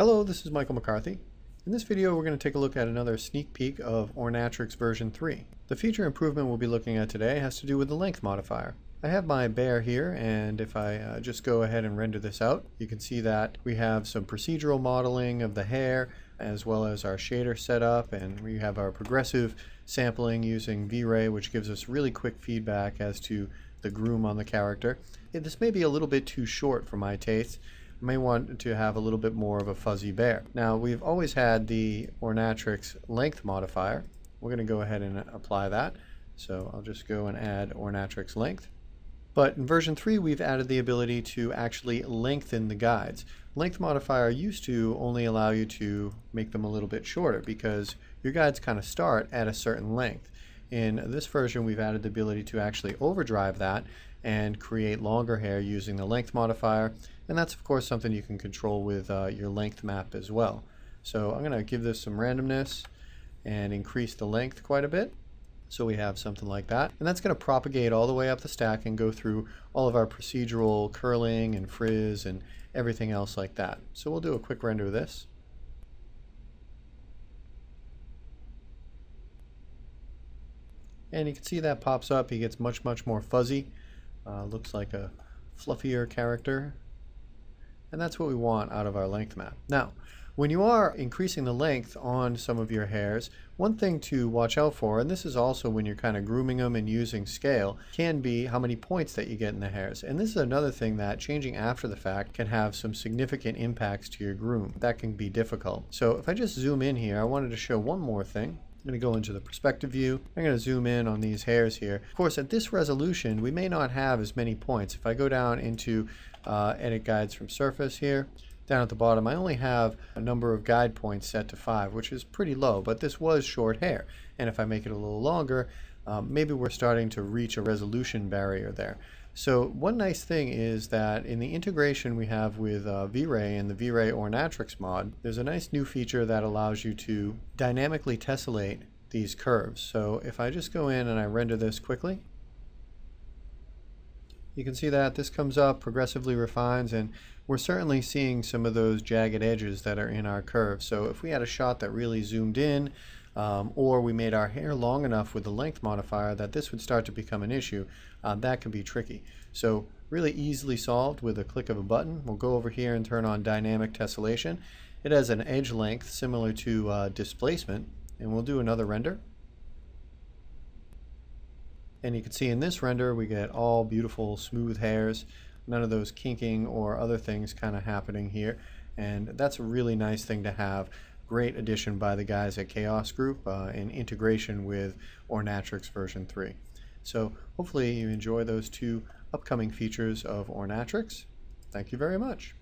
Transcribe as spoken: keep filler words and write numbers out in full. Hello, this is Michael McCarthy. In this video we're going to take a look at another sneak peek of Ornatrix version three. The feature improvement we'll be looking at today has to do with the length modifier. I have my bear here, and if I uh, just go ahead and render this out, you can see that we have some procedural modeling of the hair as well as our shader setup, and we have our progressive sampling using V-Ray, which gives us really quick feedback as to the groom on the character. Yeah, this may be a little bit too short for my taste. May want to have a little bit more of a fuzzy bear. Now, we've always had the Ornatrix length modifier. We're going to go ahead and apply that. So I'll just go and add Ornatrix length. But in version three, we've added the ability to actually lengthen the guides. Length modifier used to only allow you to make them a little bit shorter because your guides kind of start at a certain length. In this version, we've added the ability to actually overdrive that and create longer hair using the length modifier, and that's of course something you can control with uh, your length map as well. So I'm going to give this some randomness and increase the length quite a bit, so we have something like that, and that's going to propagate all the way up the stack and go through all of our procedural curling and frizz and everything else like that. So we'll do a quick render of this. And you can see that pops up. He gets much, much more fuzzy. Uh, looks like a fluffier character. And that's what we want out of our length map. Now, when you are increasing the length on some of your hairs, one thing to watch out for, and this is also when you're kind of grooming them and using scale, can be how many points that you get in the hairs. And this is another thing that changing after the fact can have some significant impacts to your groom. That can be difficult. So if I just zoom in here, I wanted to show one more thing. I'm going to go into the perspective view. I'm going to zoom in on these hairs here. Of course, at this resolution, we may not have as many points. If I go down into uh, Edit Guides from Surface here, down at the bottom, I only have a number of guide points set to five, which is pretty low, but this was short hair. And if I make it a little longer, um, maybe we're starting to reach a resolution barrier there. So one nice thing is that in the integration we have with uh, V-Ray and the V-Ray Ornatrix mod, there's a nice new feature that allows you to dynamically tessellate these curves. So if I just go in and I render this quickly, you can see that this comes up, progressively refines, and we're certainly seeing some of those jagged edges that are in our curve. So if we had a shot that really zoomed in, Um, or we made our hair long enough with the length modifier that this would start to become an issue, uh, that could be tricky. So really easily solved with a click of a button. We'll go over here and turn on dynamic tessellation. It has an edge length similar to uh, displacement, and we'll do another render. And you can see in this render we get all beautiful smooth hairs, none of those kinking or other things kind of happening here, and that's a really nice thing to have. Great addition by the guys at Chaos Group uh, in integration with Ornatrix version three. So hopefully you enjoy those two upcoming features of Ornatrix. Thank you very much.